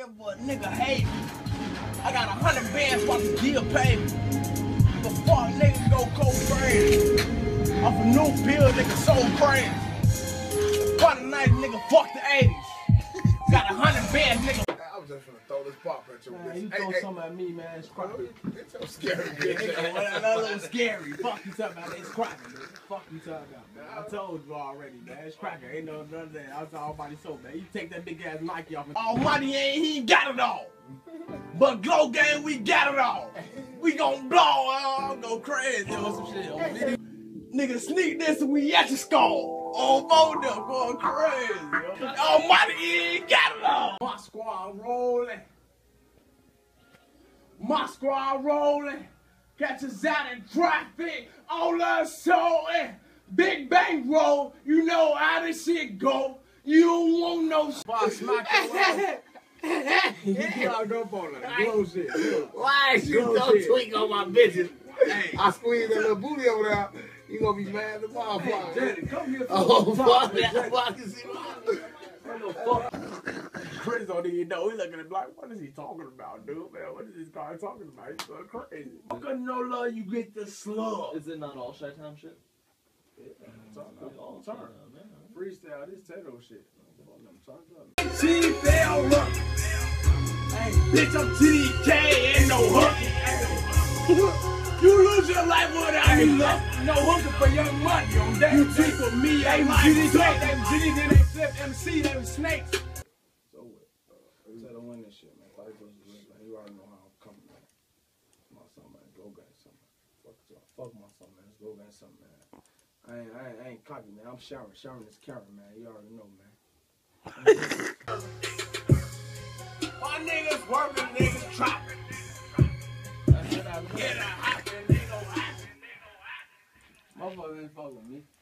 Yeah, but nigga, hey, I got 100 bands for the deal payment. The fuck nigga go crazy. I'm a new bill, nigga, so crazy. Fuck the 90s, nigga, fuck the 80s. Got 100 bands, nigga. I'm just gonna throw this pop at you. Man, you throw something at me, man. It's cracking. It's so scary, bitch. That little scary. Fuck you talking about. It's cracking, man. Fuck you talking about, man. I told you already, man. It's cracking. Ain't no none of that. I was almighty so, man. You take that big ass Nike off. Almighty ain't. He got it all. But Glo Gang, we got it all. We gon' blow. Go crazy on some shit. Nigga, sneak this and we at your skull. Oh, both of them going crazy. Almighty ain't got it all. My squad rolling. My squad rolling. Catch us out in traffic. All us sold. Big bang roll. You know how this shit go. You don't want no boss. You clogged up on that. Glow shit. Why is you so tweak on my bitches? Hey. I squeezed that little booty over there. You gonna be mad at the motherfucker. Hey, Daddy, come here. Oh, fuck that. I can see my Chris don't even know. He's looking at him like, what is he talking about, dude? Man, what is this guy talking about? He's so crazy. Fuck no love, you get the slug. Is it not all Chi-Town shit? It's all time. Freestyle, this Tato shit. She fell up. Hey, bitch, I'm TDK. Ain't no hook. You lose your life without me. No hooking for young money on that. You cheat for me. They GD, then they flip MC, they was snakes. So what? Instead of winning this shit, man. Fight versus win, man. You already know how I'm coming, man. My son, man. Go gang, son, man. Fuck y'all. Fuck my son, man. Let's go gang, son, man. I ain't cocky, man. I'm showering. Showering this camera, man. You already know, man. My niggas working, niggas trapping. Get out. Motherfucker ain't fucking with me.